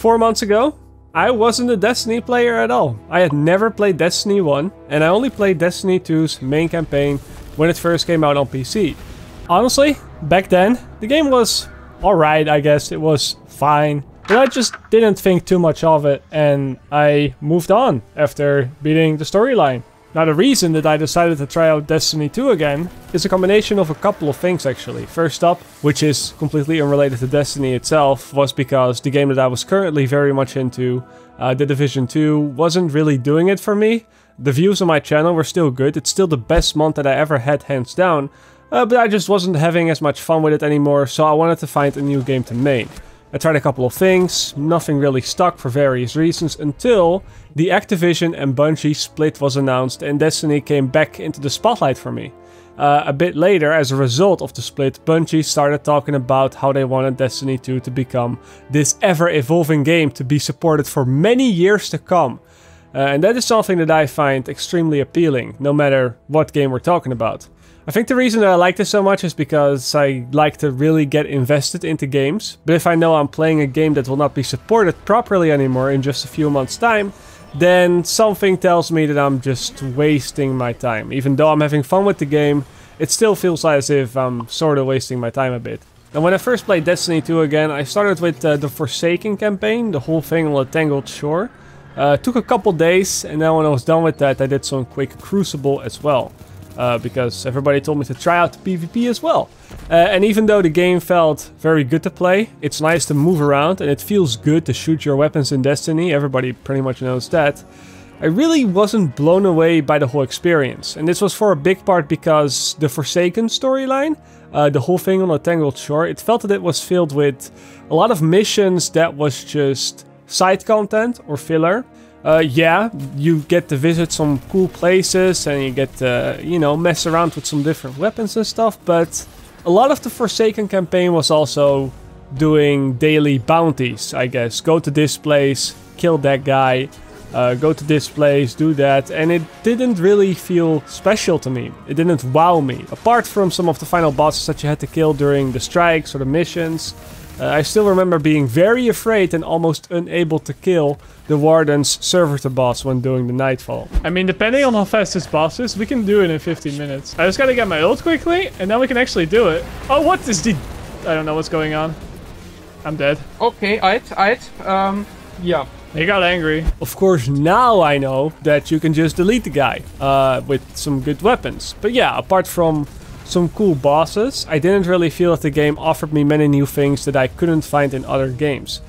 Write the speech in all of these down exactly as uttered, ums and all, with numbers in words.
Four months ago, I wasn't a Destiny player at all. I had never played Destiny one, and I only played Destiny two's main campaign when it first came out on P C. Honestly, back then, the game was alright, I guess. It was fine. But I just didn't think too much of it, and I moved on after beating the storyline. Now, the reason that I decided to try out Destiny two again is a combination of a couple of things, actually. First up, which is completely unrelated to Destiny itself, was because the game that I was currently very much into, uh, The Division two, wasn't really doing it for me. The views on my channel were still good. It's still the best month that I ever had, hands down. Uh, but I just wasn't having as much fun with it anymore, so I wanted to find a new game to main. I tried a couple of things, nothing really stuck for various reasons, until the Activision and Bungie split was announced and Destiny came back into the spotlight for me. Uh, a bit later, as a result of the split, Bungie started talking about how they wanted Destiny two to become this ever-evolving game to be supported for many years to come. Uh, and that is something that I find extremely appealing, no matter what game we're talking about. I think the reason that I like this so much is because I like to really get invested into games, but if I know I'm playing a game that will not be supported properly anymore in just a few months' time, then something tells me that I'm just wasting my time. Even though I'm having fun with the game, it still feels as if I'm sort of wasting my time a bit. And when I first played Destiny two again, I started with uh, the Forsaken campaign, the whole thing on the Tangled Shore. Uh, took a couple days, and then when I was done with that, I did some quick Crucible as well. Uh, because everybody told me to try out the PvP as well. Uh, and even though the game felt very good to play, it's nice to move around and it feels good to shoot your weapons in Destiny, everybody pretty much knows that. I really wasn't blown away by the whole experience, and this was for a big part because the Forsaken storyline, uh, the whole thing on the Tangled Shore, it felt that it was filled with a lot of missions that was just side content or filler. Uh, yeah, you get to visit some cool places and you get to, you know, mess around with some different weapons and stuff, but a lot of the Forsaken campaign was also doing daily bounties, I guess. Go to this place, kill that guy, uh, go to this place, do that, and it didn't really feel special to me. It didn't wow me. Apart from some of the final bosses that you had to kill during the strikes or the missions, Uh, I still remember being very afraid and almost unable to kill the Warden's Servitor boss when doing the Nightfall. I mean, depending on how fast this boss is, we can do it in fifteen minutes. I just gotta get my ult quickly, and then we can actually do it. Oh, what is the... I don't know what's going on. I'm dead. Okay, I'd, I'd, um, yeah. He got angry. Of course, now I know that you can just delete the guy uh, with some good weapons. But yeah, apart from some cool bosses, I didn't really feel that the game offered me many new things that I couldn't find in other games.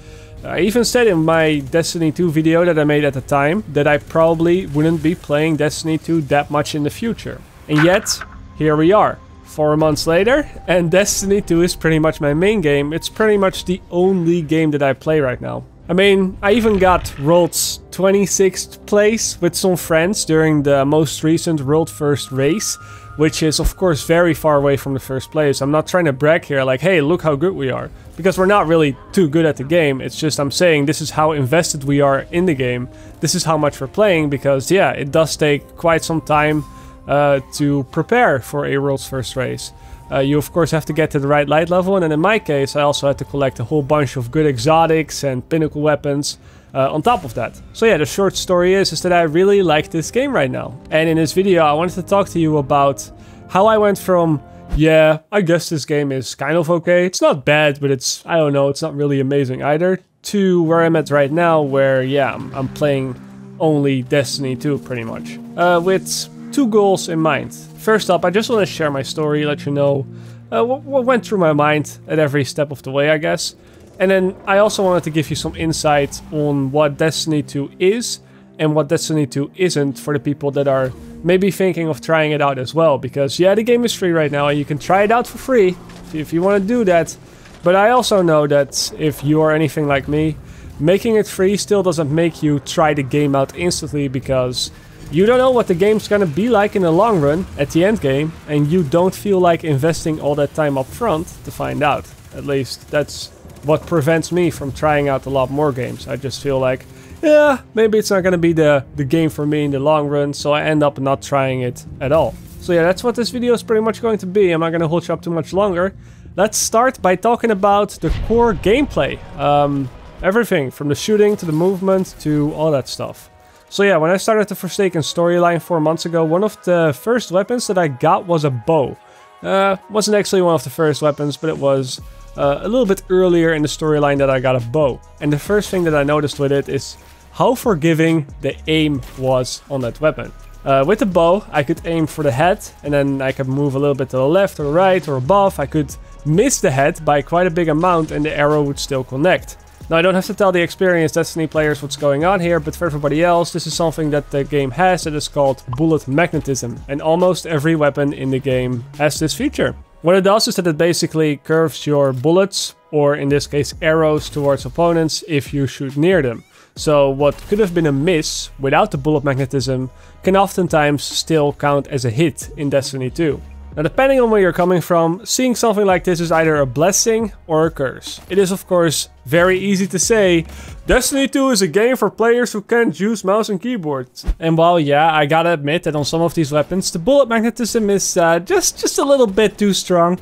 I even said in my Destiny two video that I made at the time that I probably wouldn't be playing Destiny two that much in the future. And yet, here we are, four months later, and Destiny two is pretty much my main game. It's pretty much the only game that I play right now. I mean, I even got World's twenty-sixth place with some friends during the most recent World First Race, which is of course very far away from the first place. I'm not trying to brag here like, hey, look how good we are, because we're not really too good at the game. It's just I'm saying this is how invested we are in the game. This is how much we're playing, because yeah, it does take quite some time uh, to prepare for a World's First Race. Uh, you of course have to get to the right light level, and then in my case I also had to collect a whole bunch of good exotics and pinnacle weapons uh, on top of that. So yeah, the short story is, is that I really like this game right now. And in this video I wanted to talk to you about how I went from, yeah, I guess this game is kind of okay, it's not bad, but it's, I don't know, it's not really amazing either, to where I'm at right now, where yeah, I'm, I'm playing only Destiny two pretty much. Uh, with two goals in mind. First up, I just want to share my story, let you know uh, what, what went through my mind at every step of the way, I guess. And then I also wanted to give you some insight on what Destiny two is and what Destiny two isn't, for the people that are maybe thinking of trying it out as well. Because yeah, the game is free right now and you can try it out for free if you want to do that. But I also know that if you are anything like me, making it free still doesn't make you try the game out instantly, because you don't know what the game's gonna be like in the long run, at the end game, and you don't feel like investing all that time up front to find out. At least, that's what prevents me from trying out a lot more games. I just feel like, yeah, maybe it's not gonna be the, the game for me in the long run, so I end up not trying it at all. So yeah, that's what this video is pretty much going to be. I'm not gonna hold you up too much longer. Let's start by talking about the core gameplay. Um, Everything, from the shooting to the movement to all that stuff. So yeah, when I started the Forsaken storyline four months ago, one of the first weapons that I got was a bow. Uh, wasn't actually one of the first weapons, but it was uh, a little bit earlier in the storyline that I got a bow. And the first thing that I noticed with it is how forgiving the aim was on that weapon. Uh, with the bow, I could aim for the head, and then I could move a little bit to the left or right or above. I could miss the head by quite a big amount and the arrow would still connect. Now, I don't have to tell the experienced Destiny players what's going on here, but for everybody else, this is something that the game has that is called bullet magnetism, and almost every weapon in the game has this feature. What it does is that it basically curves your bullets, or in this case arrows, towards opponents if you shoot near them. So what could have been a miss without the bullet magnetism can oftentimes still count as a hit in Destiny two. Now, depending on where you're coming from, seeing something like this is either a blessing or a curse. It is, of course, very easy to say, Destiny two is a game for players who can't use mouse and keyboard. And while, yeah, I gotta admit that on some of these weapons, the bullet magnetism is uh, just, just a little bit too strong.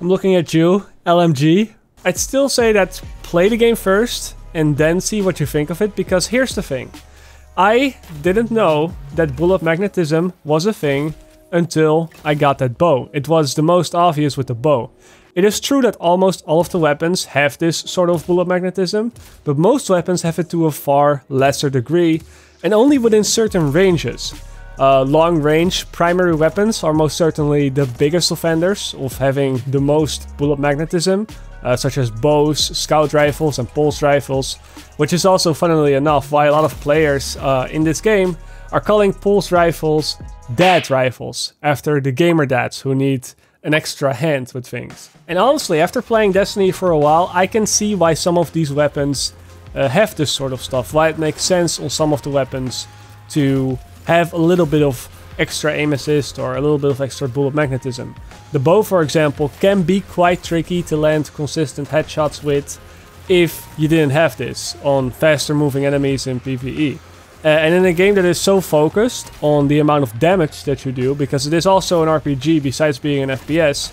I'm looking at you, L M G. I'd still say that play the game first and then see what you think of it, because here's the thing. I didn't know that bullet magnetism was a thing until I got that bow. It was the most obvious with the bow. It is true that almost all of the weapons have this sort of bullet magnetism, but most weapons have it to a far lesser degree, and only within certain ranges. Uh, long range primary weapons are most certainly the biggest offenders of having the most bullet magnetism, uh, such as bows, scout rifles and pulse rifles, which is also, funnily enough, why a lot of players uh, in this game are calling pulse rifles dad rifles, after the gamer dads who need an extra hand with things. And honestly, after playing Destiny for a while, I can see why some of these weapons uh, have this sort of stuff, why it makes sense on some of the weapons to have a little bit of extra aim assist or a little bit of extra bullet magnetism. The bow, for example, can be quite tricky to land consistent headshots with if you didn't have this on faster moving enemies in PvE. Uh, and in a game that is so focused on the amount of damage that you do, because it is also an R P G besides being an F P S,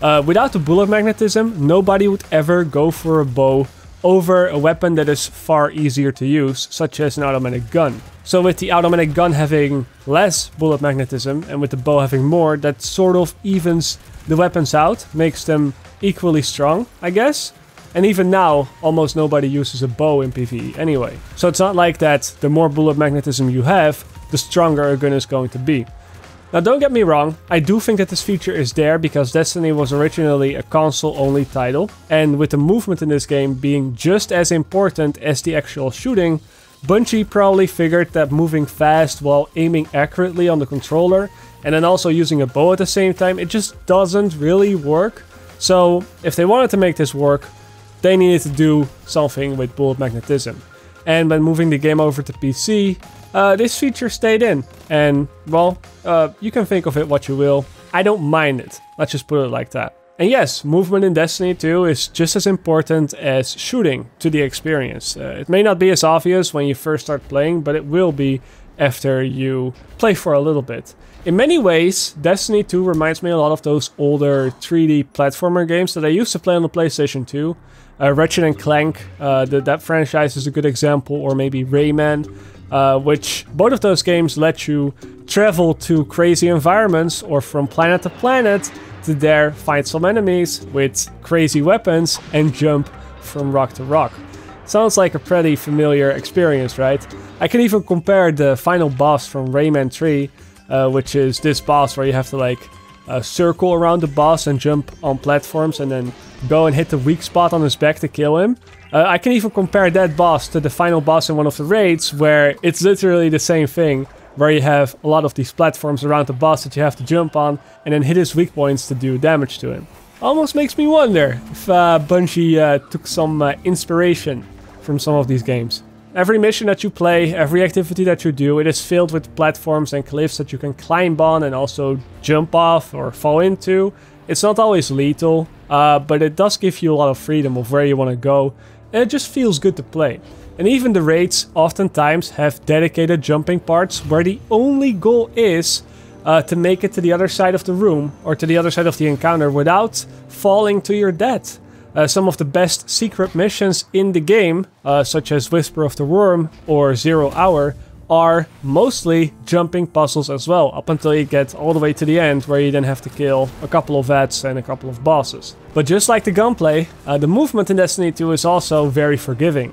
uh, without the bullet magnetism, nobody would ever go for a bow over a weapon that is far easier to use, such as an automatic gun. So with the automatic gun having less bullet magnetism and with the bow having more, that sort of evens the weapons out, makes them equally strong, I guess. And even now, almost nobody uses a bow in PvE anyway. So it's not like that the more bullet magnetism you have, the stronger a gun is going to be. Now, don't get me wrong, I do think that this feature is there because Destiny was originally a console-only title. And with the movement in this game being just as important as the actual shooting, Bungie probably figured that moving fast while aiming accurately on the controller and then also using a bow at the same time, it just doesn't really work. So if they wanted to make this work, they needed to do something with bullet magnetism. And when moving the game over to P C, uh, this feature stayed in. And, well, uh, you can think of it what you will. I don't mind it. Let's just put it like that. And yes, movement in Destiny two is just as important as shooting to the experience. Uh, it may not be as obvious when you first start playing, but it will be after you play for a little bit. In many ways, Destiny two reminds me a lot of those older three D platformer games that I used to play on the PlayStation two. Uh, Ratchet and Clank, uh, the, that franchise is a good example, or maybe Rayman, uh, which both of those games let you travel to crazy environments or from planet to planet to there fight some enemies with crazy weapons and jump from rock to rock. Sounds like a pretty familiar experience, right? I can even compare the final boss from Rayman three Uh, which is this boss where you have to like uh, circle around the boss and jump on platforms and then go and hit the weak spot on his back to kill him. Uh, I can even compare that boss to the final boss in one of the raids, where it's literally the same thing, where you have a lot of these platforms around the boss that you have to jump on and then hit his weak points to do damage to him. Almost makes me wonder if uh, Bungie uh, took some uh, inspiration from some of these games. Every mission that you play, every activity that you do, it is filled with platforms and cliffs that you can climb on and also jump off or fall into. It's not always lethal, uh, but it does give you a lot of freedom of where you want to go, and it just feels good to play. And even the raids oftentimes have dedicated jumping parts where the only goal is uh, to make it to the other side of the room or to the other side of the encounter without falling to your death. uh, some of the best secret missions in the game, uh, such as Whisper of the Worm or Zero Hour, are mostly jumping puzzles as well, up until you get all the way to the end, where you then have to kill a couple of vets and a couple of bosses. But just like the gunplay, uh, the movement in Destiny two is also very forgiving.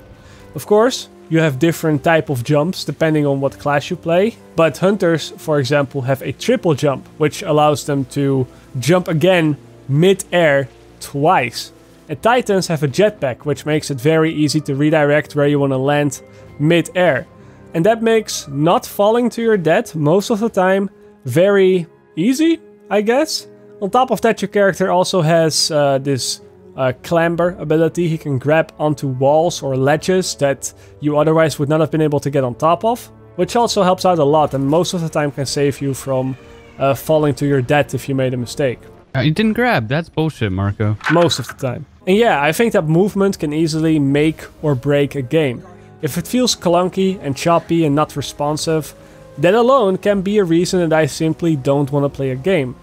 Of course, you have different type of jumps depending on what class you play, but hunters, for example, have a triple jump, which allows them to jump again mid-air twice. And Titans have a jetpack, which makes it very easy to redirect where you want to land mid-air. And that makes not falling to your death most of the time very easy, I guess. On top of that, your character also has uh, this uh, clamber ability. He can grab onto walls or ledges that you otherwise would not have been able to get on top of, which also helps out a lot and most of the time can save you from uh, falling to your death if you made a mistake. You didn't grab. That's bullshit, Marco. Most of the time. And yeah, I think that movement can easily make or break a game. If it feels clunky and choppy and not responsive, that alone can be a reason that I simply don't want to play a game.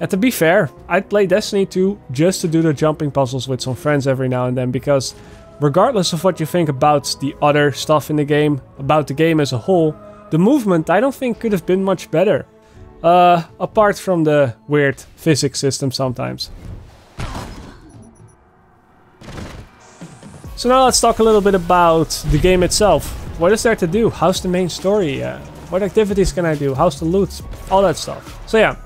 And to be fair, I'd play Destiny two just to do the jumping puzzles with some friends every now and then, because regardless of what you think about the other stuff in the game, about the game as a whole, the movement I don't think could have been much better. Uh, apart from the weird physics system sometimes. So now let's talk a little bit about the game itself. What is there to do? How's the main story? Uh, what activities can I do? How's the loot? All that stuff. So yeah,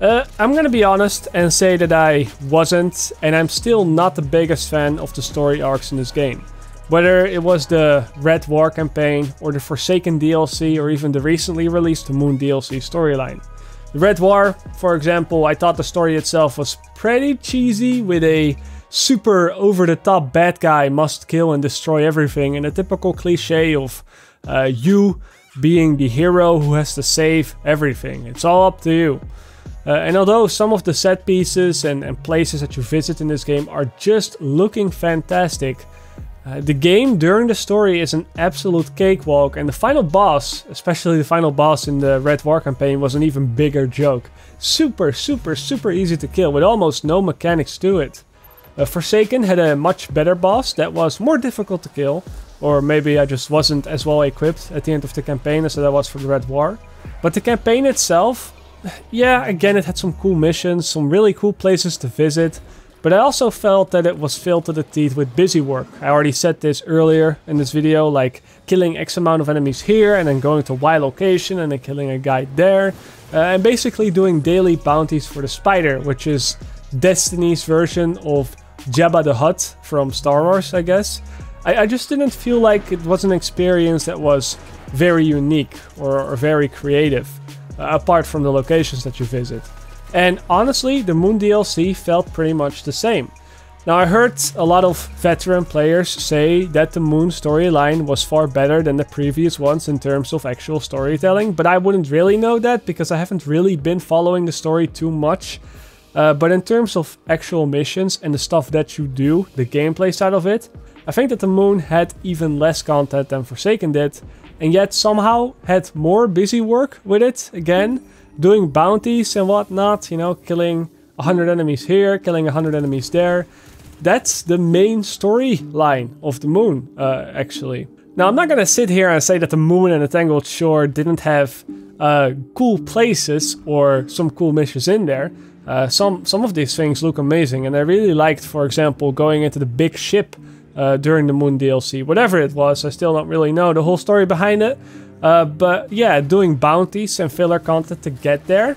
uh, I'm gonna be honest and say that I wasn't, and I'm still not the biggest fan of the story arcs in this game. Whether it was the Red War campaign or the Forsaken D L C or even the recently released Moon D L C storyline. The Red War, for example, I thought the story itself was pretty cheesy, with a super over-the-top bad guy must kill and destroy everything, and a typical cliche of uh, you being the hero who has to save everything. It's all up to you. Uh, and although some of the set pieces and, and places that you visit in this game are just looking fantastic, uh, the game during the story is an absolute cakewalk, and the final boss, especially the final boss in the Red War campaign, was an even bigger joke. Super, super, super easy to kill with almost no mechanics to it. Uh, Forsaken had a much better boss that was more difficult to kill, or maybe I just wasn't as well equipped at the end of the campaign as that I was for the Red War. But the campaign itself, yeah, again, it had some cool missions, some really cool places to visit, but I also felt that it was filled to the teeth with busy work. I already said this earlier in this video, like killing X amount of enemies here, and then going to Y location, and then killing a guy there, uh, and basically doing daily bounties for the Spider, which is Destiny's version of Jabba the Hutt from Star Wars, I guess. I, I just didn't feel like it was an experience that was very unique or, or very creative, uh, apart from the locations that you visit. And honestly, the Moon D L C felt pretty much the same. Now, I heard a lot of veteran players say that the Moon storyline was far better than the previous ones in terms of actual storytelling, but I wouldn't really know that because I haven't really been following the story too much. Uh, but in terms of actual missions and the stuff that you do, the gameplay side of it, I think that the Moon had even less content than Forsaken did, and yet somehow had more busy work with it, again, doing bounties and whatnot, you know, killing one hundred enemies here, killing one hundred enemies there. That's the main storyline of the Moon, uh, actually. Now, I'm not gonna sit here and say that the Moon and the Tangled Shore didn't have uh, cool places or some cool missions in there. Uh, some, some of these things look amazing, and I really liked, for example, going into the big ship uh, during the Moon D L C. Whatever it was, I still don't really know the whole story behind it. Uh, but yeah, doing bounties and filler content to get there.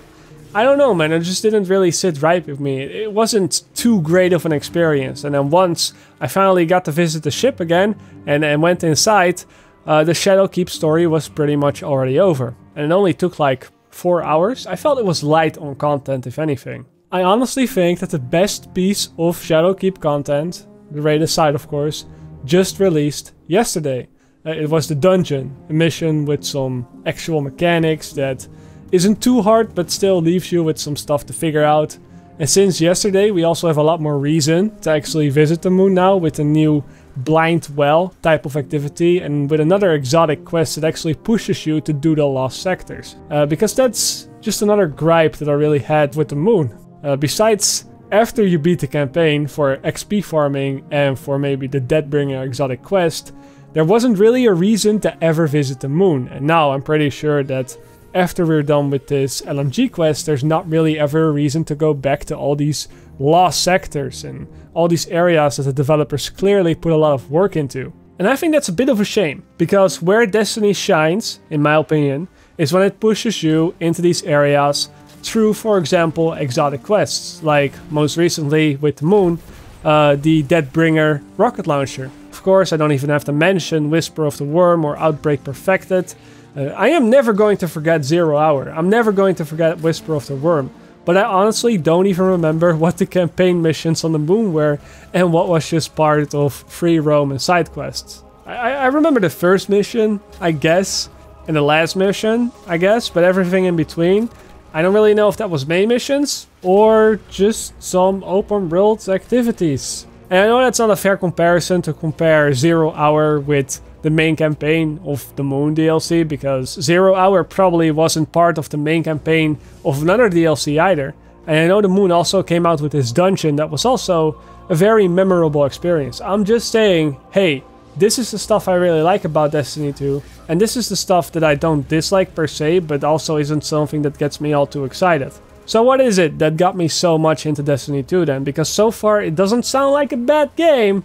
I don't know, man, it just didn't really sit right with me. It wasn't too great of an experience. And then once I finally got to visit the ship again and, and went inside, uh, the Shadowkeep story was pretty much already over. And it only took like four hours. I felt it was light on content, if anything. I honestly think that the best piece of Shadowkeep content, the raid aside of course, just released yesterday. Uh, it was the dungeon, a mission with some actual mechanics that isn't too hard but still leaves you with some stuff to figure out. And since yesterday, we also have a lot more reason to actually visit the Moon now, with a new Blind Well type of activity and with another exotic quest that actually pushes you to do the lost sectors. Uh, because that's just another gripe that I really had with the Moon. Uh, besides after you beat the campaign for X P farming and for maybe the Deathbringer exotic quest, there wasn't really a reason to ever visit the moon. And now I'm pretty sure that after we're done with this L M G quest, there's not really ever a reason to go back to all these lost sectors and all these areas that the developers clearly put a lot of work into. And I think that's a bit of a shame, because where Destiny shines, in my opinion, is when it pushes you into these areas through, for example, exotic quests, like most recently with the moon, uh, the Deathbringer rocket launcher. Of course, I don't even have to mention Whisper of the Worm or Outbreak Perfected. Uh, I am never going to forget Zero Hour. I'm never going to forget Whisper of the Worm. But I honestly don't even remember what the campaign missions on the moon were and what was just part of free roam and side quests. I, I remember the first mission, I guess, and the last mission, I guess, but everything in between, I don't really know if that was main missions or just some open world activities. And I know that's not a fair comparison to compare Zero Hour with the main campaign of the Moon D L C, because Zero Hour probably wasn't part of the main campaign of another D L C either. And I know the Moon also came out with this dungeon that was also a very memorable experience. I'm just saying, hey, this is the stuff I really like about Destiny two, and this is the stuff that I don't dislike per se, but also isn't something that gets me all too excited. So what is it that got me so much into Destiny two then? Because so far it doesn't sound like a bad game,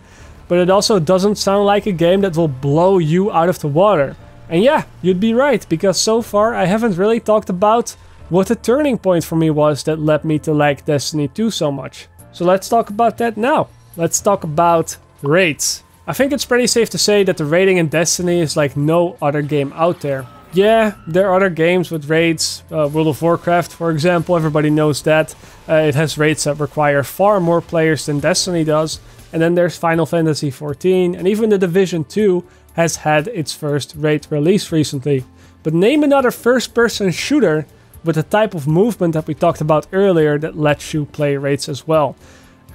but it also doesn't sound like a game that will blow you out of the water. And yeah, you'd be right, because so far I haven't really talked about what the turning point for me was that led me to like Destiny two so much. So let's talk about that now. Let's talk about raids. I think it's pretty safe to say that the raiding in Destiny is like no other game out there. Yeah, there are other games with raids, uh, World of Warcraft for example, everybody knows that. Uh, it has raids that require far more players than Destiny does. And then there's Final Fantasy fourteen, and even The Division two has had its first raid release recently. But name another first-person shooter with the type of movement that we talked about earlier that lets you play raids as well.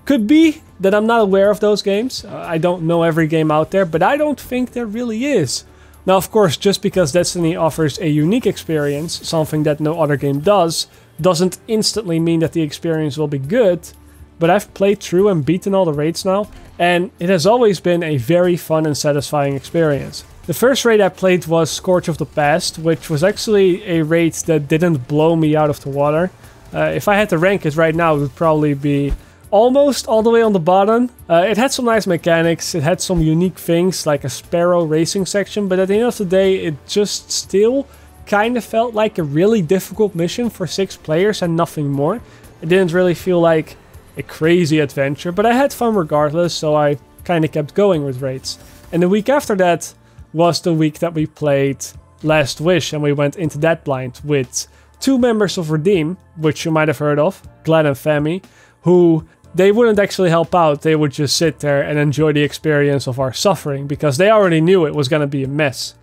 Could be that I'm not aware of those games. Uh, I don't know every game out there, but I don't think there really is. Now, of course, just because Destiny offers a unique experience, something that no other game does, doesn't instantly mean that the experience will be good. But I've played through and beaten all the raids now, and it has always been a very fun and satisfying experience. The first raid I played was Scorch of the Past, which was actually a raid that didn't blow me out of the water. Uh, if I had to rank it right now, it would probably be almost all the way on the bottom. Uh, it had some nice mechanics, it had some unique things like a sparrow racing section, but at the end of the day it just still kind of felt like a really difficult mission for six players and nothing more. It didn't really feel like a crazy adventure, but I had fun regardless, so I kind of kept going with raids. And the week after that was the week that we played Last Wish, and we went into that blind with two members of Redeem, which you might have heard of, Glenn and Femi, who they wouldn't actually help out, they would just sit there and enjoy the experience of our suffering, because they already knew it was gonna be a mess.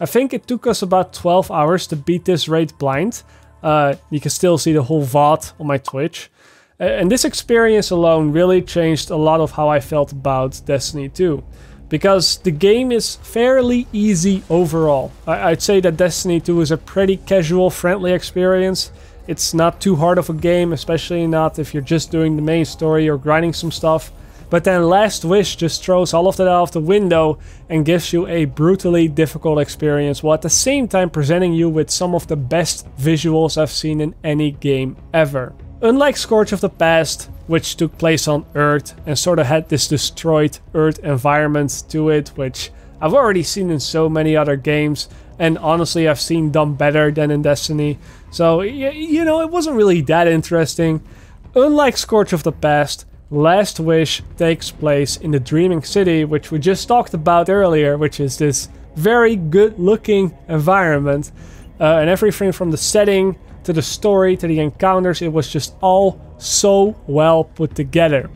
I think it took us about twelve hours to beat this raid blind. Uh, you can still see the whole V O D on my Twitch. And this experience alone really changed a lot of how I felt about Destiny two. Because the game is fairly easy overall. I I'd say that Destiny two is a pretty casual, friendly experience. It's not too hard of a game, especially not if you're just doing the main story or grinding some stuff. But then Last Wish just throws all of that out of the window and gives you a brutally difficult experience, while at the same time presenting you with some of the best visuals I've seen in any game ever. Unlike Scourge of the Past, which took place on Earth and sort of had this destroyed Earth environment to it, which I've already seen in so many other games, and honestly I've seen done better than in Destiny, so you know, it wasn't really that interesting. Unlike Scourge of the Past, Last Wish takes place in the Dreaming City, which we just talked about earlier, which is this very good looking environment, uh, and everything from the setting to the story, to the encounters, it was just all so well put together.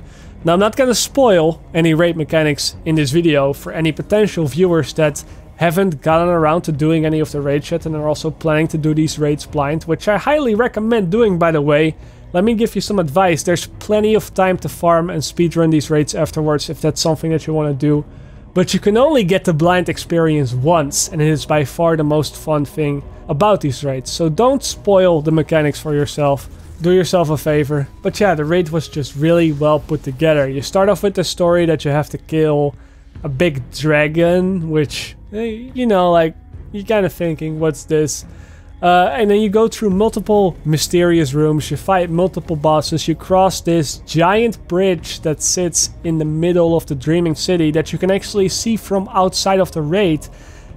Now, I'm not gonna spoil any raid mechanics in this video for any potential viewers that haven't gotten around to doing any of the raids yet and are also planning to do these raids blind, which I highly recommend doing, by the way. Let me give you some advice. There's plenty of time to farm and speedrun these raids afterwards if that's something that you wanna do. But you can only get the blind experience once, and it is by far the most fun thing about these raids. So don't spoil the mechanics for yourself. do yourself a favor. But yeah, the raid was just really well put together. You start off with the story that you have to kill a big dragon, which, you know, like, you're kind of thinking, what's this? Uh, and then you go through multiple mysterious rooms, you fight multiple bosses, you cross this giant bridge that sits in the middle of the Dreaming City that you can actually see from outside of the raid.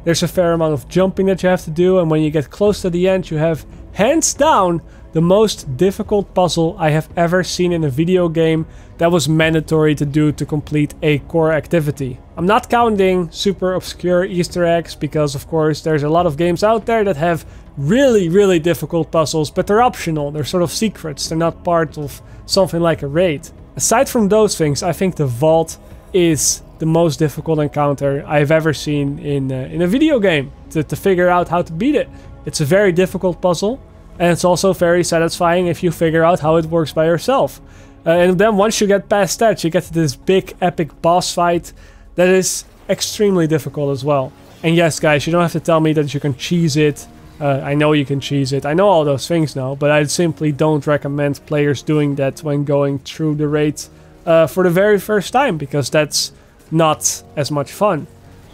There's a fair amount of jumping that you have to do, and when you get close to the end, you have, hands down, the most difficult puzzle I have ever seen in a video game that was mandatory to do to complete a core activity. I'm not counting super obscure Easter eggs, because of course there's a lot of games out there that have really, really difficult puzzles, but they're optional, they're sort of secrets, they're not part of something like a raid. Aside from those things, I think the vault is the most difficult encounter I've ever seen in, uh, in a video game, to, to figure out how to beat it. It's a very difficult puzzle. And it's also very satisfying if you figure out how it works by yourself. Uh, and then once you get past that, you get to this big epic boss fight that is extremely difficult as well. And yes, guys, you don't have to tell me that you can cheese it. Uh, I know you can cheese it. I know all those things now, but I simply don't recommend players doing that when going through the raid uh, for the very first time, because that's not as much fun.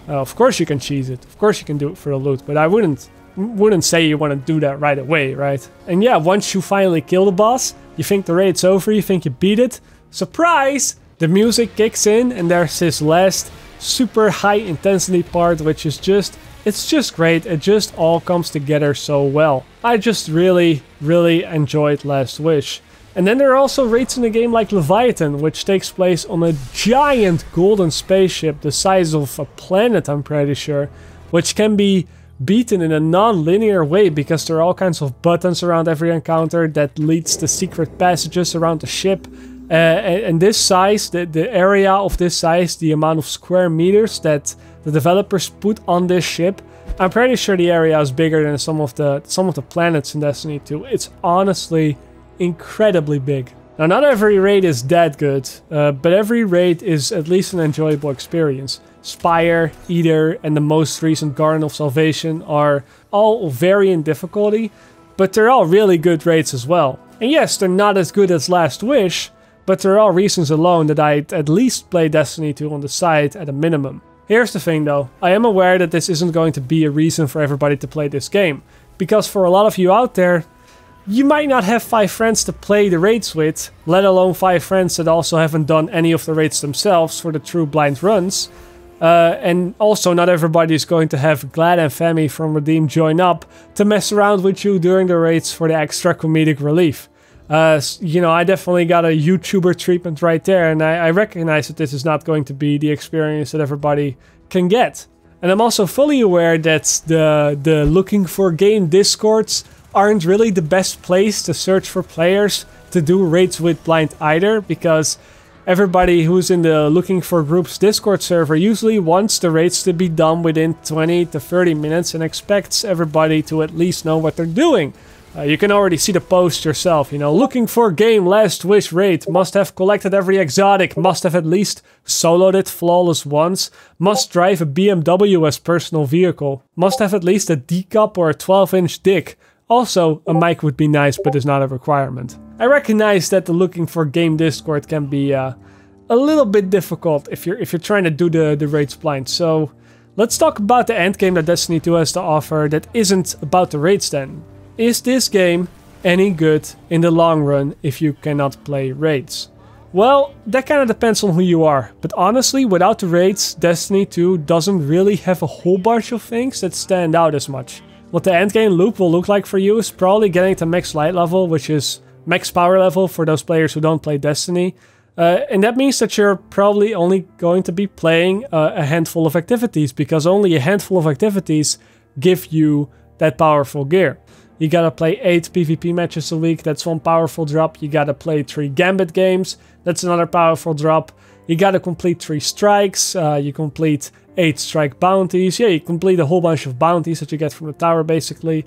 Uh, of course you can cheese it. Of course you can do it for the loot, but I wouldn't. wouldn't say you want to do that right away, right? And yeah, once you finally kill the boss, you think the raid's over, you think you beat it. Surprise! The music kicks in and there's this last super high intensity part, which is just, it's just great. It just all comes together so well. I just really, really enjoyed Last Wish. And then there are also raids in the game like Leviathan, which takes place on a giant golden spaceship the size of a planet, I'm pretty sure, which can be beaten in a non-linear way because there are all kinds of buttons around every encounter that leads to secret passages around the ship. Uh, and, and this size, the, the area of this size, the amount of square meters that the developers put on this ship, I'm pretty sure the area is bigger than some of the, some of the planets in Destiny two. It's honestly incredibly big. Now, not every raid is that good, uh, but every raid is at least an enjoyable experience. Spire, Eater, and the most recent Garden of Salvation are all vary in difficulty, but they're all really good raids as well. And yes, they're not as good as Last Wish, but they're all reasons alone that I'd at least play Destiny two on the side at a minimum. Here's the thing though, I am aware that this isn't going to be a reason for everybody to play this game, because for a lot of you out there, you might not have five friends to play the raids with, let alone five friends that also haven't done any of the raids themselves for the true blind runs. Uh, and also, not everybody is going to have Glad and Femi from Redeem join up to mess around with you during the raids for the extra comedic relief. Uh, you know, I definitely got a YouTuber treatment right there, and I, I recognize that this is not going to be the experience that everybody can get. And I'm also fully aware that the, the looking for game discords aren't really the best place to search for players to do raids with blind either, because everybody who's in the Looking for Groups Discord server usually wants the raids to be done within twenty to thirty minutes and expects everybody to at least know what they're doing. Uh, you can already see the post yourself, you know, looking for game Last Wish raid, must have collected every exotic, must have at least soloed it flawless once, must drive a B M W as personal vehicle, must have at least a D cup or a twelve inch dick. Also, a mic would be nice, but it's not a requirement. I recognize that the Looking for Game Discord can be uh, a little bit difficult if you're if you're trying to do the, the raids blind. So let's talk about the end game that Destiny two has to offer that isn't about the raids then. Is this game any good in the long run if you cannot play raids? Well, that kind of depends on who you are. But honestly, without the raids, Destiny two doesn't really have a whole bunch of things that stand out as much. What the endgame loop will look like for you is probably getting to max light level, which is max power level for those players who don't play Destiny. Uh, and that means that you're probably only going to be playing uh, a handful of activities, because only a handful of activities give you that powerful gear. You gotta play eight PvP matches a week, that's one powerful drop. You gotta play three Gambit games, that's another powerful drop. You gotta complete three strikes, uh, you complete eight strike bounties. Yeah, you complete a whole bunch of bounties that you get from the tower basically.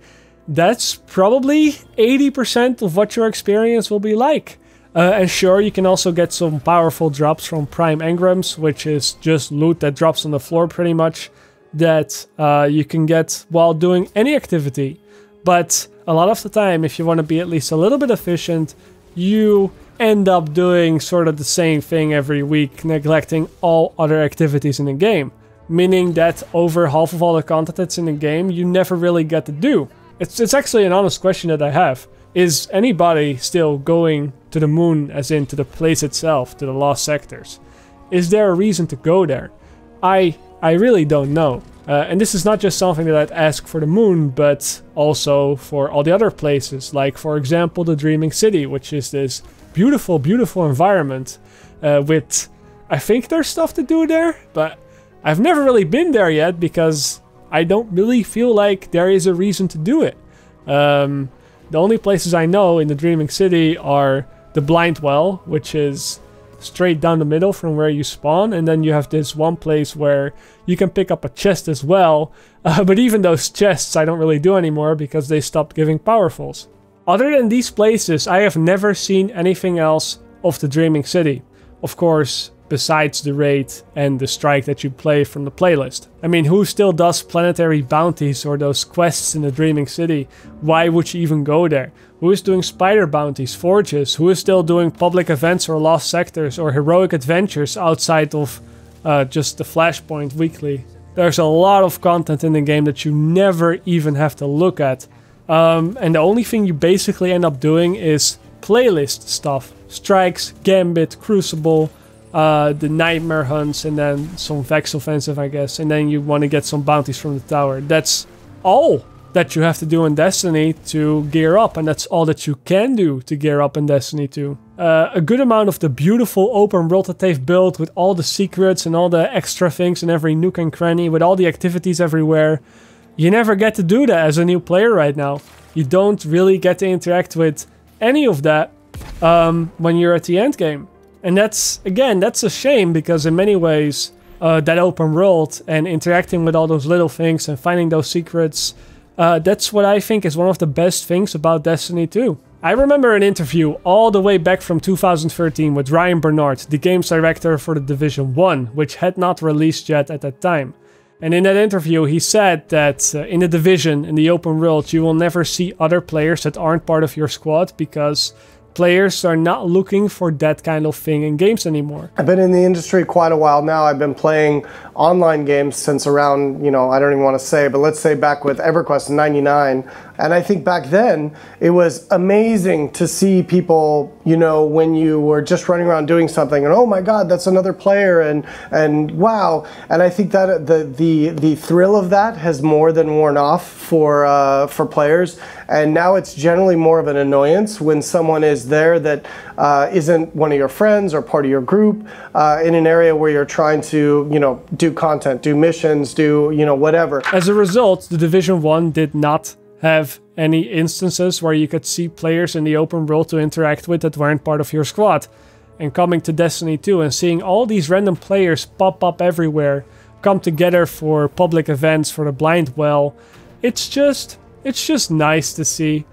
That's probably eighty percent of what your experience will be like. Uh, and sure, you can also get some powerful drops from Prime Engrams, which is just loot that drops on the floor pretty much, that uh, you can get while doing any activity. But a lot of the time, if you want to be at least a little bit efficient, you end up doing sort of the same thing every week, neglecting all other activities in the game. Meaning that over half of all the content that's in the game, you never really get to do. It's, it's actually an honest question that I have. Is anybody still going to the moon, as in to the place itself, to the lost sectors? Is there a reason to go there? I I really don't know. Uh, and this is not just something that I'd ask for the moon, but also for all the other places. Like, for example, the Dreaming City, which is this beautiful, beautiful environment uh, with... I think there's stuff to do there, but I've never really been there yet because I don't really feel like there is a reason to do it. Um... The only places I know in the Dreaming City are the Blind Well, which is straight down the middle from where you spawn, and then you have this one place where you can pick up a chest as well, uh, but even those chests I don't really do anymore because they stopped giving powerfuls. Other than these places, I have never seen anything else of the Dreaming City. Of course, besides the raid and the strike that you play from the playlist. I mean, who still does planetary bounties or those quests in the Dreaming City? Why would you even go there? Who is doing spider bounties, forges? Who is still doing public events or lost sectors or heroic adventures outside of uh, just the Flashpoint weekly? There's a lot of content in the game that you never even have to look at. Um, and the only thing you basically end up doing is playlist stuff. Strikes, Gambit, Crucible, Uh, the nightmare hunts, and then some Vex Offensive, I guess, and then you want to get some bounties from the tower. That's all that you have to do in Destiny to gear up, and that's all that you can do to gear up in Destiny two. Uh, a good amount of the beautiful open world that they've built, with all the secrets and all the extra things in every nook and cranny, with all the activities everywhere, you never get to do that as a new player right now. You don't really get to interact with any of that um, when you're at the end game. And that's, again, that's a shame, because in many ways, uh, that open world and interacting with all those little things and finding those secrets, uh, that's what I think is one of the best things about Destiny two. I remember an interview all the way back from two thousand thirteen with Ryan Bernard, the games director for The Division one, which had not released yet at that time. And in that interview, he said that uh, in The Division, in the open world, you will never see other players that aren't part of your squad, because players are not looking for that kind of thing in games anymore. I've been in the industry quite a while now. I've been playing online games since around, you know, I don't even want to say, but let's say back with EverQuest in ninety-nine. And I think back then, it was amazing to see people, you know, when you were just running around doing something, and oh my God, that's another player, and and wow. And I think that the the the thrill of that has more than worn off for uh, for players, and now it's generally more of an annoyance when someone is there that uh, isn't one of your friends or part of your group uh, in an area where you're trying to, you know, do content, do missions, do, you know, whatever. As a result, the Division one did not have any instances where you could see players in the open world to interact with that weren't part of your squad. And coming to Destiny two and seeing all these random players pop up everywhere, come together for public events, for the Blind Well, it's just, it's just nice to see.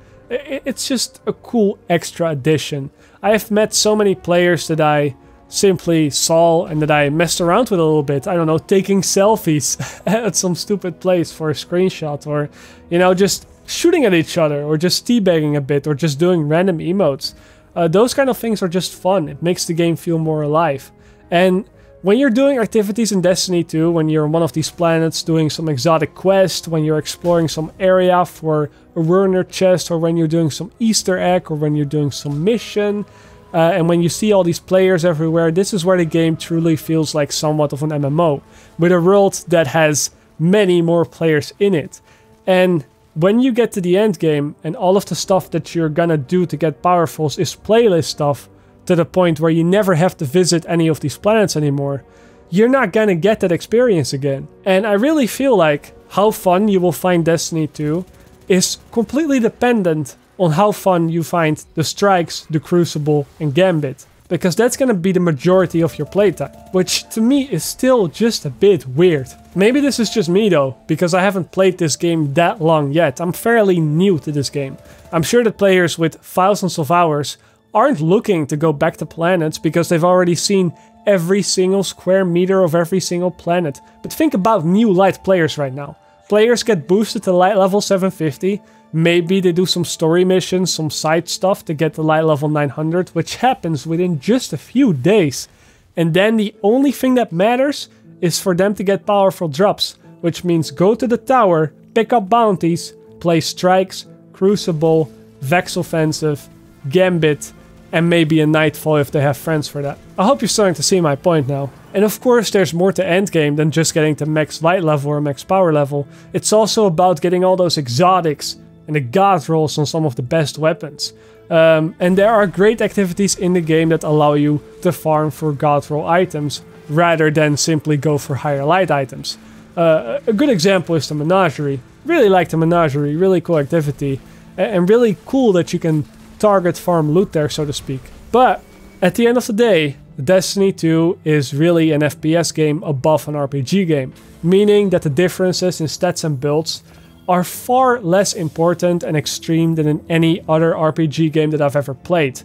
It's just a cool extra addition. I have met so many players that I simply saw and that I messed around with a little bit. I don't know, taking selfies at some stupid place for a screenshot, or, you know, just shooting at each other, or just teabagging a bit, or just doing random emotes. Uh, those kind of things are just fun. It makes the game feel more alive. And when you're doing activities in Destiny two, when you're on one of these planets doing some exotic quest, when you're exploring some area for a Werner chest, or when you're doing some Easter egg, or when you're doing some mission, uh, and when you see all these players everywhere, this is where the game truly feels like somewhat of an M M O, with a world that has many more players in it. And when you get to the end game and all of the stuff that you're gonna do to get powerfuls is playlist stuff, to the point where you never have to visit any of these planets anymore, you're not gonna get that experience again. And I really feel like how fun you will find Destiny two is completely dependent on how fun you find the Strikes, the Crucible, and Gambit. Because that's gonna be the majority of your playtime, which to me is still just a bit weird. Maybe this is just me though, because I haven't played this game that long yet. I'm fairly new to this game. I'm sure that players with thousands of hours aren't looking to go back to planets because they've already seen every single square meter of every single planet. But think about new light players right now. Players get boosted to light level seven fifty, Maybe they do some story missions, some side stuff to get the light level nine hundred, which happens within just a few days. And then the only thing that matters is for them to get powerful drops, which means go to the tower, pick up bounties, play strikes, Crucible, Vex Offensive, Gambit, and maybe a Nightfall if they have friends for that. I hope you're starting to see my point now. And of course there's more to endgame than just getting to max light level or max power level. It's also about getting all those exotics and the god rolls on some of the best weapons. Um, and there are great activities in the game that allow you to farm for god roll items rather than simply go for higher light items. Uh, a good example is the Menagerie. Really like the Menagerie, really cool activity, and really cool that you can target farm loot there, so to speak. But at the end of the day, Destiny two is really an F P S game above an R P G game, meaning that the differences in stats and builds are far less important and extreme than in any other R P G game that I've ever played,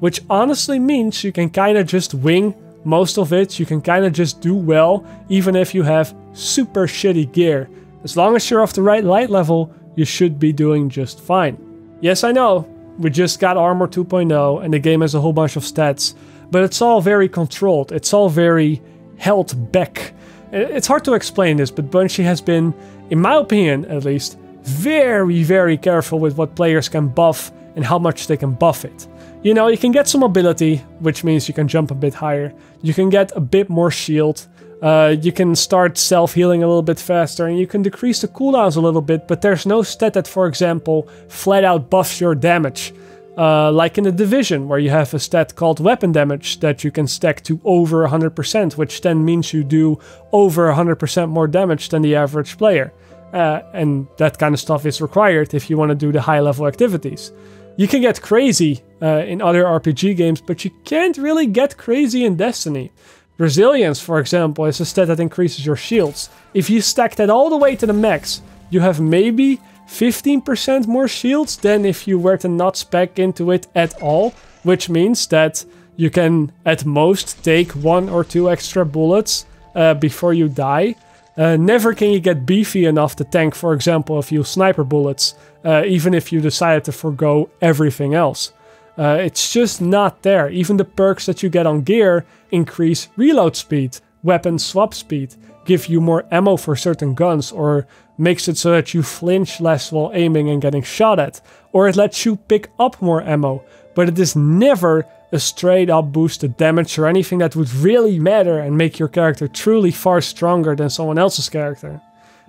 which honestly means you can kind of just wing most of it. You can kind of just do well, even if you have super shitty gear. As long as you're off the right light level, you should be doing just fine. Yes, I know, we just got Armor two point oh and the game has a whole bunch of stats, but it's all very controlled. It's all very held back. It's hard to explain this, but Bungie has been, in my opinion at least, very, very careful with what players can buff and how much they can buff it. You know, you can get some ability, which means you can jump a bit higher. You can get a bit more shield. Uh, you can start self-healing a little bit faster, and you can decrease the cooldowns a little bit, but there's no stat that, for example, flat out buffs your damage. Uh, like in The Division, where you have a stat called weapon damage that you can stack to over one hundred percent, which then means you do over one hundred percent more damage than the average player. Uh, and that kind of stuff is required if you want to do the high level activities. You can get crazy uh, in other R P G games, but you can't really get crazy in Destiny. Resilience, for example, is a stat that increases your shields. If you stack that all the way to the max, you have maybe fifteen percent more shields than if you were to not spec into it at all, which means that you can at most take one or two extra bullets uh, before you die. Uh, never can you get beefy enough to tank, for example, a few sniper bullets, uh, even if you decided to forgo everything else. Uh, it's just not there. Even the perks that you get on gear increase reload speed, weapon swap speed, give you more ammo for certain guns, or makes it so that you flinch less while aiming and getting shot at, or it lets you pick up more ammo, but it is never a straight up boost to damage or anything that would really matter and make your character truly far stronger than someone else's character.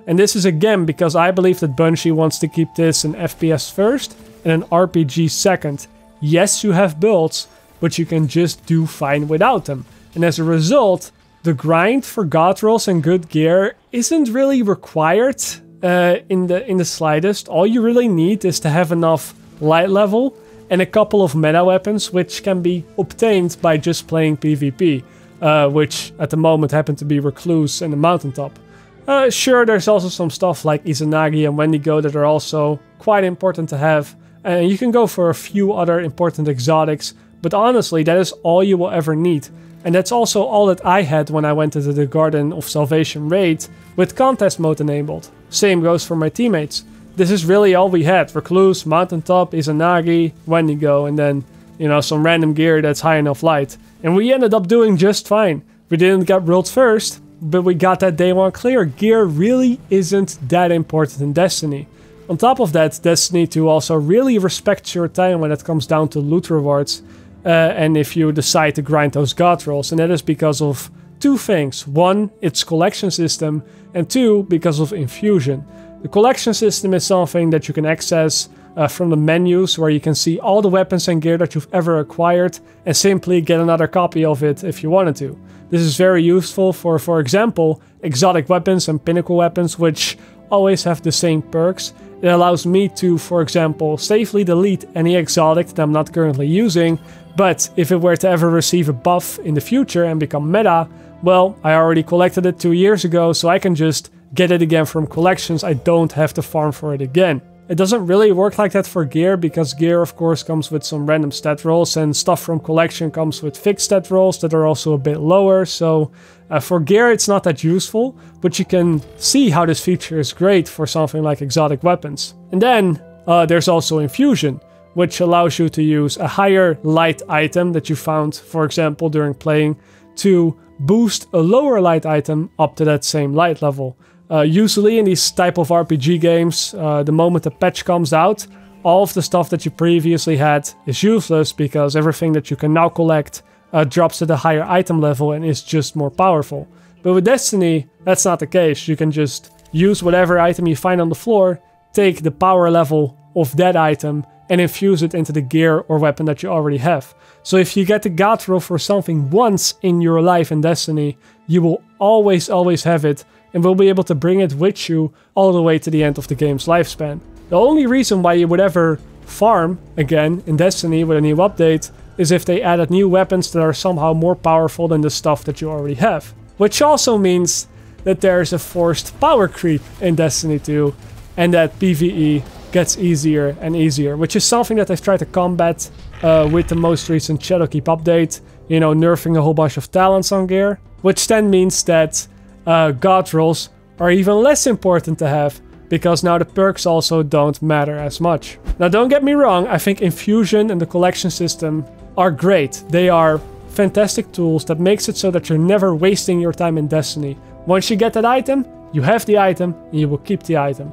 And this is again because I believe that Bungie wants to keep this an F P S first and an R P G second. Yes, you have builds, but you can just do fine without them. And as a result, the grind for god rolls and good gear isn't really required uh, in the in the slightest. All you really need is to have enough light level and a couple of meta weapons, which can be obtained by just playing PvP, uh, which at the moment happen to be Recluse and the Mountaintop. Uh, sure, there's also some stuff like Izanagi and Wendigo that are also quite important to have. And you can go for a few other important exotics, but honestly, that is all you will ever need. And that's also all that I had when I went into the Garden of Salvation raid with contest mode enabled. Same goes for my teammates. This is really all we had: Recluse, Mountaintop, Izanagi, Wendigo, and then, you know, some random gear that's high enough light. And we ended up doing just fine. We didn't get world first, but we got that day one clear. Gear really isn't that important in Destiny. On top of that, Destiny two also really respects your time when it comes down to loot rewards uh, and if you decide to grind those god rolls. And that is because of two things. One, its collection system, and two, because of infusion. The collection system is something that you can access uh, from the menus, where you can see all the weapons and gear that you've ever acquired and simply get another copy of it if you wanted to. This is very useful for, for example, exotic weapons and pinnacle weapons, which always have the same perks. It allows me to, for example, safely delete any exotic that I'm not currently using, but if it were to ever receive a buff in the future and become meta, well, I already collected it two years ago, so I can just get it again from collections. I don't have to farm for it again. It doesn't really work like that for gear, because gear of course comes with some random stat rolls, and stuff from collection comes with fixed stat rolls that are also a bit lower, so uh, for gear it's not that useful, but you can see how this feature is great for something like exotic weapons. And then Uh, there's also Infusion, which allows you to use a higher light item that you found, for example, during playing, to boost a lower light item up to that same light level. Uh, usually in these type of R P G games, uh, the moment a patch comes out, all of the stuff that you previously had is useless because everything that you can now collect uh, drops at a higher item level and is just more powerful. But with Destiny, that's not the case. You can just use whatever item you find on the floor, take the power level of that item, and infuse it into the gear or weapon that you already have. So if you get the God Roll for something once in your life in Destiny, you will always, always have it, and will be able to bring it with you all the way to the end of the game's lifespan. The only reason why you would ever farm again in Destiny with a new update is if they added new weapons that are somehow more powerful than the stuff that you already have. Which also means that there is a forced power creep in Destiny two, and that PvE gets easier and easier, which is something that they've tried to combat uh, with the most recent Shadowkeep update, you know, nerfing a whole bunch of talents on gear, which then means that uh, God Rolls are even less important to have, because now the perks also don't matter as much. Now don't get me wrong, I think Infusion and the collection system are great. They are fantastic tools that makes it so that you're never wasting your time in Destiny. Once you get that item, you have the item and you will keep the item.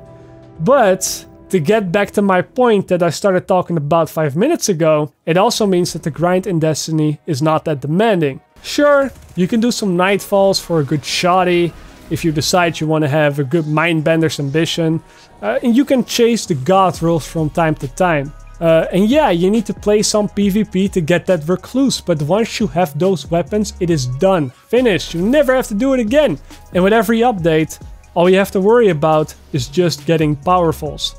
But to get back to my point that I started talking about five minutes ago, it also means that the grind in Destiny is not that demanding. Sure, you can do some nightfalls for a good shoddy, if you decide you want to have a good mindbender's ambition, uh, and you can chase the God Rolls from time to time. Uh, and yeah, you need to play some PvP to get that Recluse, but once you have those weapons, it is done, finished, you never have to do it again. And with every update, all you have to worry about is just getting powerfuls,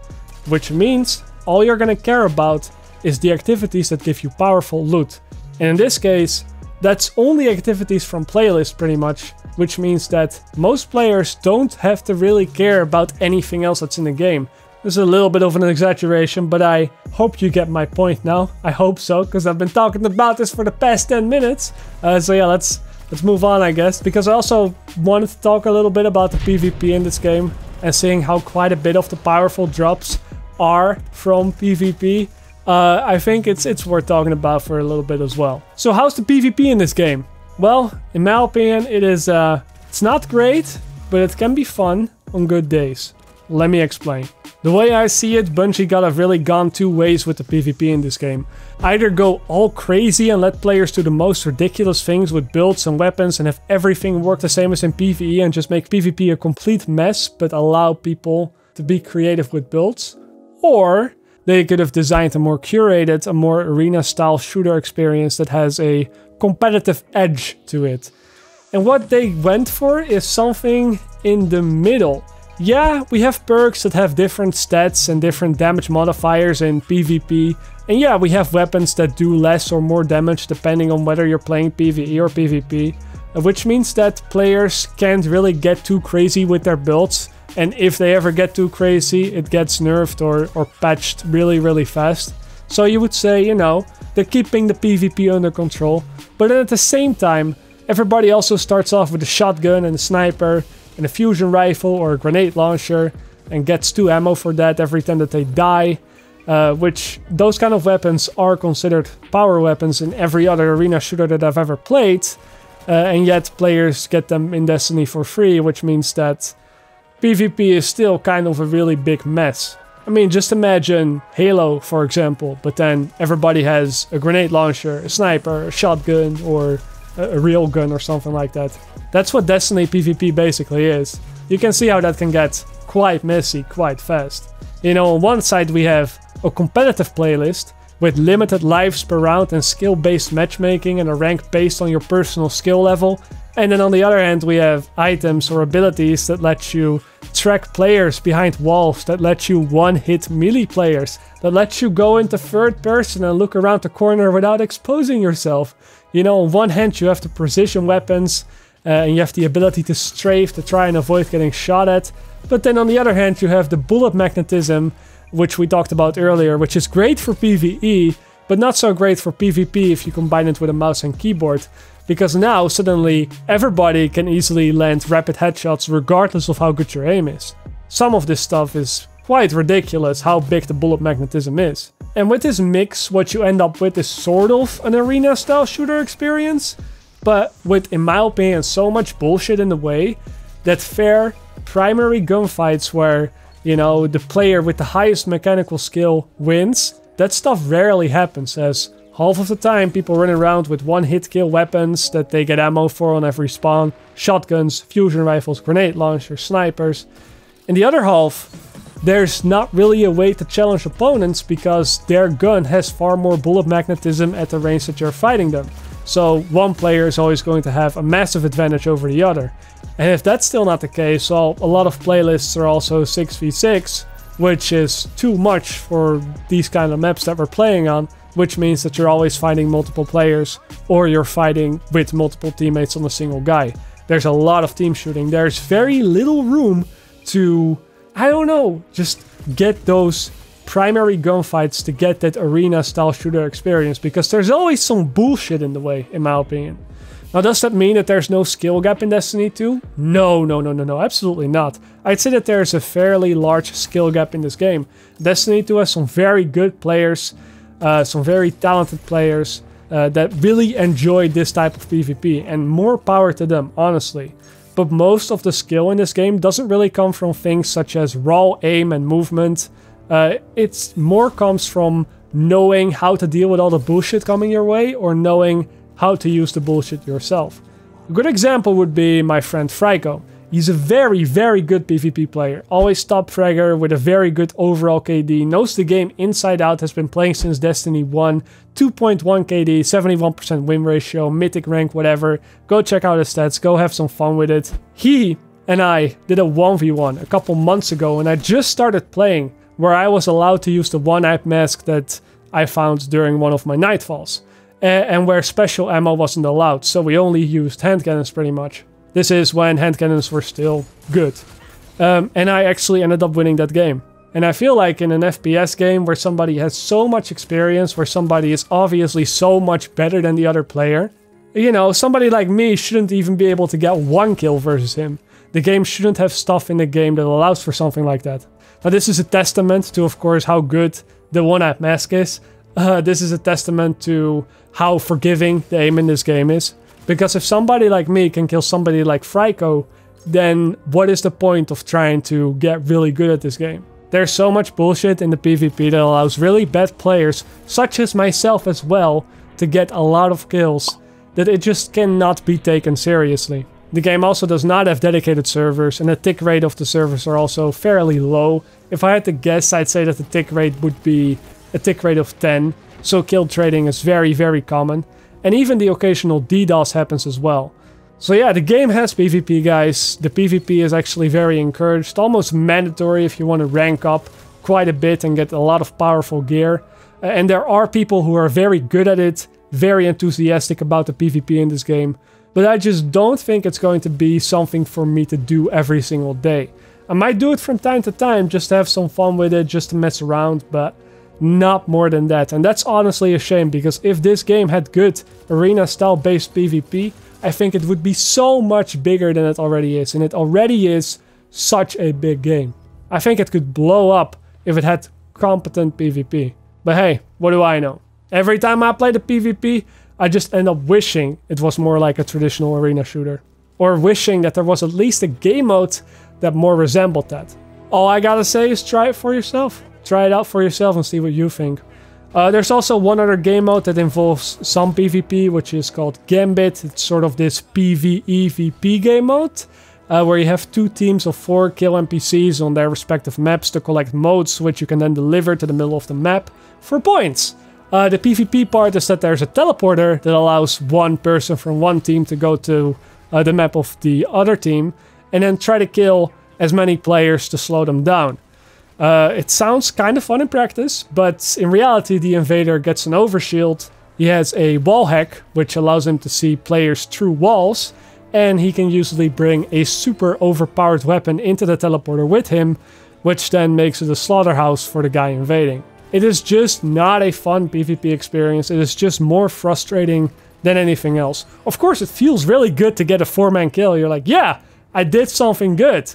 which means all you're gonna care about is the activities that give you powerful loot. And in this case, that's only activities from playlists pretty much, which means that most players don't have to really care about anything else that's in the game. This is a little bit of an exaggeration, but I hope you get my point now. I hope so, because I've been talking about this for the past ten minutes. Uh, so yeah, let's let's move on, I guess, because I also wanted to talk a little bit about the PvP in this game and seeing how quite a bit of the powerful drops are from PvP. Uh, I think it's it's worth talking about for a little bit as well. So how's the PvP in this game? Well, in my opinion, it is uh, it's not great, but it can be fun on good days. Let me explain. The way I see it, Bungie gotta really gone two ways with the PvP in this game. Either go all crazy and let players do the most ridiculous things with builds and weapons and have everything work the same as in PvE and just make PvP a complete mess, but allow people to be creative with builds. Or they could have designed a more curated, a more arena-style shooter experience that has a competitive edge to it. And what they went for is something in the middle. Yeah, we have perks that have different stats and different damage modifiers in PvP. And yeah, we have weapons that do less or more damage depending on whether you're playing PvE or PvP. Which means that players can't really get too crazy with their builds. And if they ever get too crazy, it gets nerfed or, or patched really, really fast. So you would say, you know, they're keeping the PvP under control. But then at the same time, everybody also starts off with a shotgun and a sniper and a fusion rifle or a grenade launcher and gets two ammo for that every time that they die. Uh, which, those kind of weapons are considered power weapons in every other arena shooter that I've ever played. Uh, and yet players get them in Destiny for free, which means that PvP is still kind of a really big mess. I mean, just imagine Halo, for example, but then everybody has a grenade launcher, a sniper, a shotgun, or a, a real gun or something like that. That's what Destiny PvP basically is. You can see how that can get quite messy quite fast. You know, on one side we have a competitive playlist with limited lives per round and skill-based matchmaking and a rank based on your personal skill level. And then on the other hand, we have items or abilities that let you track players behind walls, that let you one-hit melee players, that let you go into third person and look around the corner without exposing yourself. You know, on one hand you have the precision weapons, uh, and you have the ability to strafe to try and avoid getting shot at. But then on the other hand you have the bullet magnetism, which we talked about earlier, which is great for PvE, but not so great for PvP if you combine it with a mouse and keyboard. Because now, suddenly, everybody can easily land rapid headshots regardless of how good your aim is. Some of this stuff is quite ridiculous how big the bullet magnetism is. And with this mix, what you end up with is sort of an arena style shooter experience, but with, in my opinion, so much bullshit in the way that fair primary gunfights where, you know, the player with the highest mechanical skill wins, that stuff rarely happens, as half of the time people run around with one hit kill weapons that they get ammo for on every spawn, shotguns, fusion rifles, grenade launchers, snipers. In the other half, there's not really a way to challenge opponents because their gun has far more bullet magnetism at the range that you're fighting them. So one player is always going to have a massive advantage over the other. And if that's still not the case, well, a lot of playlists are also six v six, which is too much for these kind of maps that we're playing on, which means that you're always fighting multiple players or you're fighting with multiple teammates on a single guy. There's a lot of team shooting. There's very little room to, I don't know, just get those primary gunfights to get that arena style shooter experience, because there's always some bullshit in the way, in my opinion. Now, does that mean that there's no skill gap in Destiny two? No, no, no, no, no, absolutely not. I'd say that there's a fairly large skill gap in this game. Destiny two has some very good players, uh, some very talented players uh, that really enjoy this type of PvP, and more power to them, honestly. But most of the skill in this game doesn't really come from things such as raw aim and movement. Uh, it's more comes from knowing how to deal with all the bullshit coming your way, or knowing how to use the bullshit yourself. A good example would be my friend Freiko. He's a very, very good PvP player, always top fragger with a very good overall K D, knows the game inside out, has been playing since Destiny one, two point one K D, seventy-one percent win ratio, mythic rank, whatever. Go check out his stats, go have some fun with it. He and I did a one v one a couple months ago when I just started playing, where I was allowed to use the one-eyed mask that I found during one of my nightfalls, and where special ammo wasn't allowed, so we only used hand cannons pretty much. This is when hand cannons were still good. Um, and I actually ended up winning that game. And I feel like in an F P S game where somebody has so much experience, where somebody is obviously so much better than the other player, you know, somebody like me shouldn't even be able to get one kill versus him. The game shouldn't have stuff in the game that allows for something like that. Now, this is a testament to, of course, how good the one-eyed mask is. Uh, this is a testament to how forgiving the aim in this game is. Because if somebody like me can kill somebody like Freiko, then what is the point of trying to get really good at this game? There's so much bullshit in the PvP that allows really bad players, such as myself as well, to get a lot of kills, that it just cannot be taken seriously. The game also does not have dedicated servers, and the tick rate of the servers are also fairly low. If I had to guess, I'd say that the tick rate would be a tick rate of ten, so kill trading is very, very common. And even the occasional DDoS happens as well. So yeah, the game has PvP, guys. The PvP is actually very encouraged, almost mandatory if you want to rank up quite a bit and get a lot of powerful gear. And there are people who are very good at it, very enthusiastic about the PvP in this game. But I just don't think it's going to be something for me to do every single day. I might do it from time to time, just to have some fun with it, just to mess around, but not more than that. And that's honestly a shame, because if this game had good arena style based PvP, I think it would be so much bigger than it already is, and it already is such a big game. I think it could blow up if it had competent PvP. But hey, what do I know? Every time I play the PvP, I just end up wishing it was more like a traditional arena shooter, or wishing that there was at least a game mode that more resembled that. All I gotta say is try it for yourself. Try it out for yourself and see what you think. Uh, there's also one other game mode that involves some PvP, which is called Gambit. It's sort of this PvEvp game mode, uh, where you have two teams of four kill N P Cs on their respective maps to collect modes, which you can then deliver to the middle of the map for points. Uh, the PvP part is that there's a teleporter that allows one person from one team to go to uh, the map of the other team, and then try to kill as many players to slow them down. Uh, it sounds kind of fun in practice, but in reality the invader gets an overshield, he has a wall hack, which allows him to see players through walls, and he can usually bring a super overpowered weapon into the teleporter with him, which then makes it a slaughterhouse for the guy invading. It is just not a fun PvP experience, it is just more frustrating than anything else. Of course it feels really good to get a four man kill, you're like, yeah, I did something good.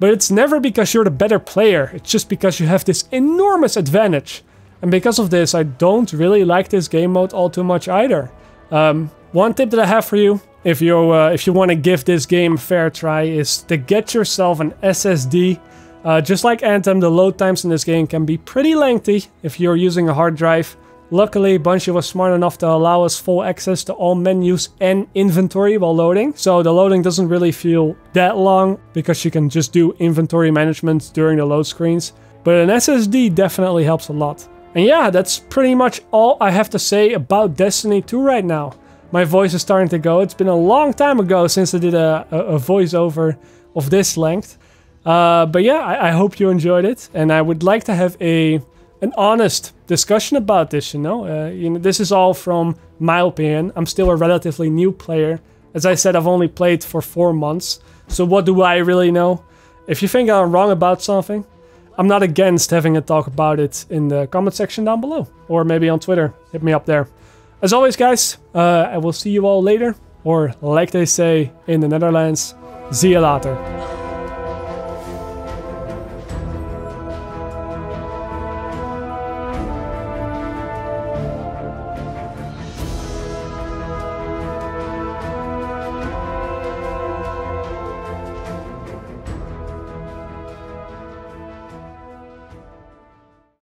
But it's never because you're the better player, it's just because you have this enormous advantage. And because of this, I don't really like this game mode all too much either. Um, one tip that I have for you, if you uh, if you want to give this game a fair try, is to get yourself an S S D. Uh, just like Anthem, the load times in this game can be pretty lengthy if you're using a hard drive. Luckily, Bungie was smart enough to allow us full access to all menus and inventory while loading. So the loading doesn't really feel that long because you can just do inventory management during the load screens. But an S S D definitely helps a lot. And yeah, that's pretty much all I have to say about Destiny two right now. My voice is starting to go. It's been a long time ago since I did a, a, a voiceover of this length. Uh, but yeah, I, I hope you enjoyed it. And I would like to have a... an honest discussion about this, you know? Uh, you know, this is all from my opinion. I'm still a relatively new player. As I said, I've only played for four months. So what do I really know? If you think I'm wrong about something, I'm not against having a talk about it in the comment section down below. Or maybe on Twitter, hit me up there. As always, guys, uh, I will see you all later. Or like they say in the Netherlands, see you later.